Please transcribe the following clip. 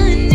जान